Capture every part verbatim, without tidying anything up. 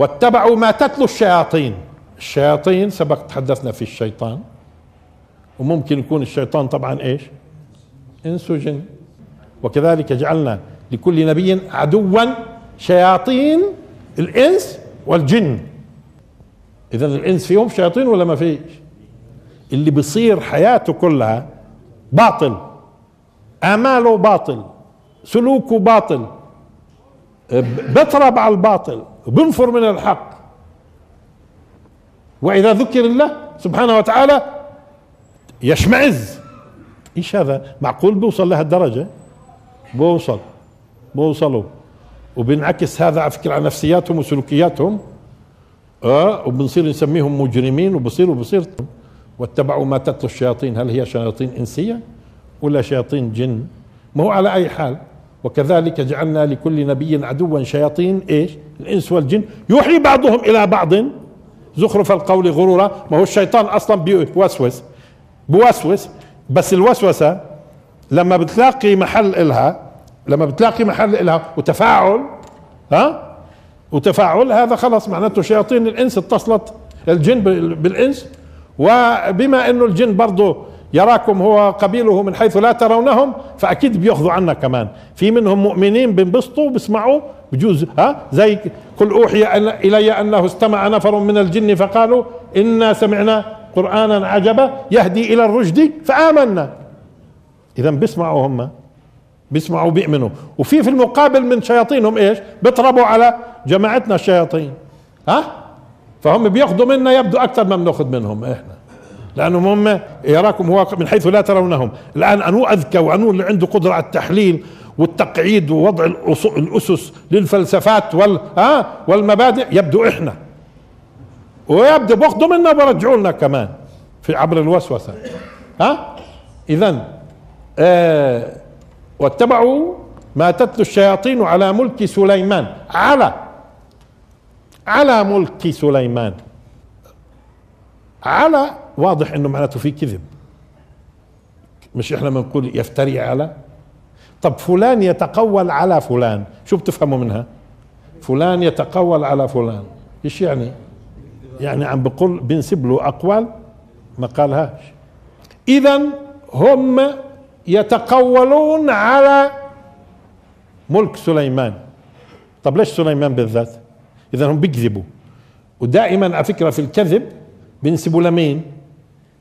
واتبعوا ما تتلو الشياطين. الشياطين سبق تحدثنا في الشيطان، وممكن يكون الشيطان طبعا ايش؟ انس وجن. وكذلك جعلنا لكل نبي عدوا شياطين الانس والجن. اذا الانس فيهم شياطين ولا ما فيش؟ اللي بيصير حياته كلها باطل، اماله باطل، سلوكه باطل، بترب على الباطل، بنفر من الحق. واذا ذكر الله سبحانه وتعالى يشمئز. ايش هذا؟ معقول بوصل لهالدرجه؟ بوصل بوصلوا وبينعكس هذا على فكره على نفسياتهم وسلوكياتهم، اه وبنصير نسميهم مجرمين، وبصيروا بصير واتبعوا ما تتلو الشياطين. هل هي شياطين انسيه ولا شياطين جن؟ ما هو على اي حال. وكذلك جعلنا لكل نبي عدوا شياطين ايش؟ الانس والجن يوحي بعضهم الى بعض زخرف القول غرورا. ما هو الشيطان اصلا بيوسوس بوسوس، بس الوسوسه لما بتلاقي محل الها لما بتلاقي محل الها وتفاعل ها وتفاعل هذا خلص معناته شياطين الانس اتصلت الجن بالانس. وبما انه الجن برضه يراكم هو قبيله من حيث لا ترونهم، فاكيد بياخذوا عنا كمان. في منهم مؤمنين بينبسطوا بيسمعوا بجوز ها زي قل اوحي الي انه استمع نفر من الجن فقالوا انا سمعنا قرانا عجبا يهدي الى الرشد فامنا. اذا بيسمعوا هم بيسمعوا بيؤمنوا. وفي في المقابل من شياطينهم ايش؟ بيطربوا على جماعتنا الشياطين ها، فهم بياخذوا منا يبدو اكثر ما بناخذ منهم احنا، لانهم هم يراكم هو من حيث لا ترونهم. الان انو اذكى وانو اللي عنده قدره على التحليل والتقعيد ووضع الاسس للفلسفات وال ها والمبادئ يبدو احنا، ويبدو بياخذوا منا وبرجعوا لنا كمان في عبر الوسوسه ها. اذا آه واتبعوا ما تتلو الشياطين على ملك سليمان. على على ملك سليمان، على واضح انه معناته في كذب، مش احنا بنقول يفتري على. طب فلان يتقول على فلان، شو بتفهموا منها؟ فلان يتقول على فلان ايش يعني؟ يعني عم بقول بنسب له اقوال ما قالهاش. اذا هم يتقولون على ملك سليمان. طب ليش سليمان بالذات؟ اذا هم بيكذبوا. ودائما على فكره في الكذب بينسبوا لمين؟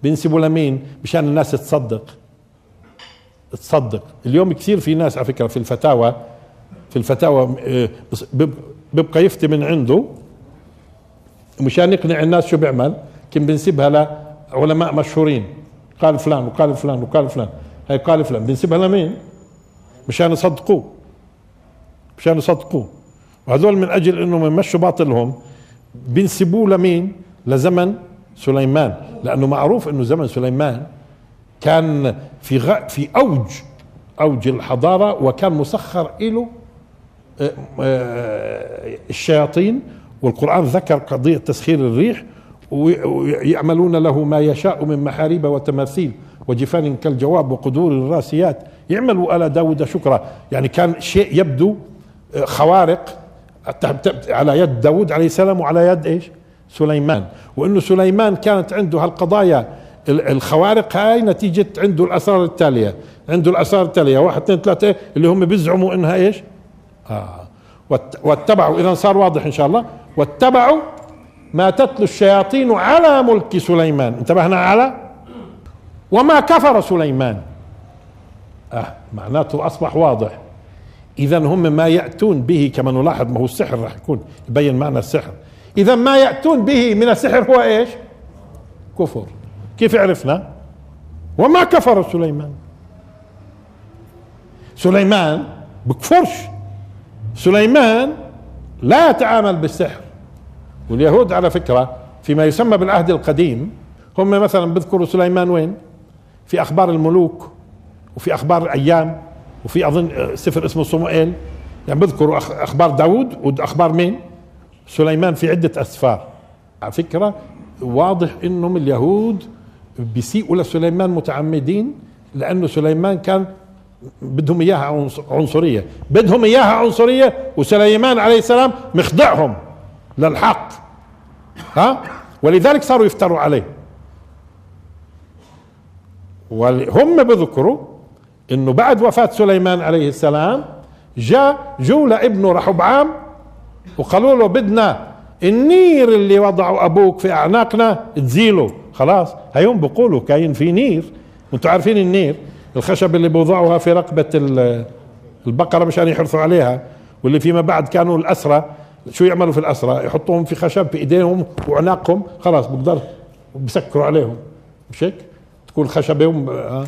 بينسبوا لمين؟ مشان الناس تصدق تصدق. اليوم كثير في ناس على فكره في الفتاوى في الفتاوى بيبقى يفتي من عنده مشان يقنع الناس. شو بيعمل؟ كان بينسبها لعلماء مشهورين، قال فلان وقال فلان وقال فلان، هي قال فلان، بينسبها لمين؟ مشان يصدقوه مشان يصدقوه وهذول من اجل انهم يمشوا باطلهم بينسبوه لمين؟ لزمن سليمان، لانه معروف انه زمن سليمان كان في غ... في اوج اوج الحضاره، وكان مسخر له الشياطين. والقرآن ذكر قضيه تسخير الريح، ويعملون له ما يشاء من محاريب وتماثيل وجفان كالجواب وقدور الراسيات يعملوا آل داود شكرا. يعني كان شيء يبدو خوارق على يد داود عليه السلام وعلى يد ايش؟ سليمان. وانه سليمان كانت عنده هالقضايا الخوارق هاي نتيجه عنده الاسرار التاليه عنده الاسرار التاليه واحد اثنين ثلاثه اللي هم بيزعموا انها ايش؟ اه واتبعوا. اذا صار واضح ان شاء الله. واتبعوا ما تتلو الشياطين على ملك سليمان. انتبهنا على وما كفر سليمان. اه معناته اصبح واضح. اذا هم ما ياتون به كما نلاحظ، ما هو السحر راح يكون يبين معنى السحر. اذا ما ياتون به من السحر هو ايش؟ كفر. كيف عرفنا؟ وما كفر سليمان. سليمان بكفرش، سليمان لا يتعامل بالسحر. واليهود على فكره فيما يسمى بالعهد القديم هم مثلا بذكروا سليمان وين؟ في اخبار الملوك وفي اخبار الايام وفي اظن سفر اسمه صموئيل، يعني بذكروا اخبار داود واخبار مين؟ سليمان في عدة أسفار. على فكرة واضح إنهم اليهود بيسيئوا لسليمان متعمدين، لأنه سليمان كان بدهم إياها عنصرية بدهم إياها عنصرية وسليمان عليه السلام مخدعهم للحق، ها، ولذلك صاروا يفتروا عليه. وهم بذكروا انه بعد وفاة سليمان عليه السلام جاء جولة ابنه رحبعام وقالوا له بدنا النير اللي وضعوا ابوك في اعناقنا تزيله. خلاص هيوم بقولوا كاين في نير، وانتم عارفين النير الخشب اللي بوضعوها في رقبة البقرة مشان يحرصوا عليها، واللي فيما بعد كانوا الأسرة شو يعملوا في الأسرة؟ يحطوهم في خشب في ايديهم وعناقهم، خلاص بقدر بسكروا عليهم، مش هيك؟ تكون خشبهم. آه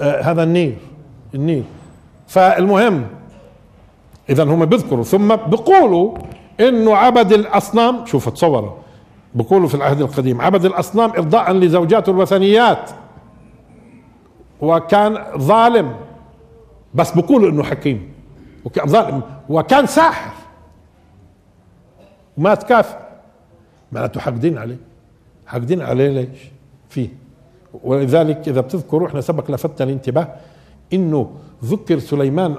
آه هذا النير، النير. فالمهم اذا هم بيذكروا ثم بيقولوا انه عبد الاصنام، شوفوا تصوروا، بيقولوا في العهد القديم عبد الاصنام ارضاء لزوجاته الوثنيات، وكان ظالم، بس بيقولوا انه حكيم، وكان ظالم وكان ساحر ومات كافر. معناته حاقدين عليه، حاقدين عليه ليش؟ فيه. ولذلك اذا بتذكروا احنا سبق لفتنا الانتباه انه ذكر سليمان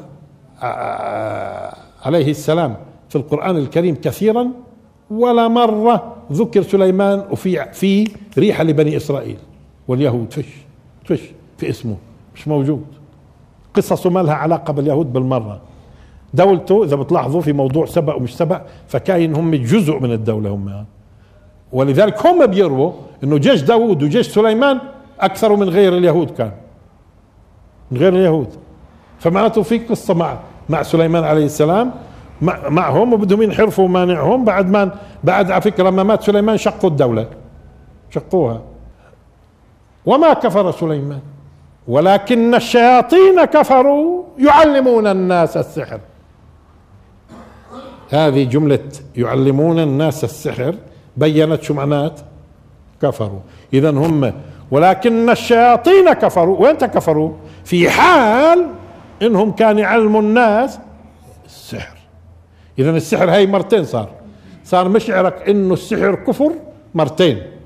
عليه السلام في القرآن الكريم كثيرا، ولا مرة ذكر سليمان وفي في ريحة لبني إسرائيل واليهود، فش فش في اسمه، مش موجود. قصصه ما لها علاقة باليهود بالمرة. دولته إذا بتلاحظوا في موضوع سبق ومش سبق، فكاين هم جزء من الدولة هم، ولذلك هم بيروا إنه جيش داود وجيش سليمان أكثر من غير اليهود، كان من غير اليهود. فمعناته في قصة مع مع سليمان عليه السلام مع معهم، وبدهم ينحرفوا مانعهم. بعد ما بعد على فكرة ما مات سليمان شقوا الدولة، شقوها. وما كفر سليمان ولكن الشياطين كفروا يعلمون الناس السحر. هذه جملة يعلمون الناس السحر بيّنت شو معنات كفروا. إذا هم ولكن الشياطين كفروا، وانت كفروا في حال انهم كان يعلموا الناس السحر. إذا السحر هاي مرتين صار، صار مشعرك انه السحر كفر مرتين.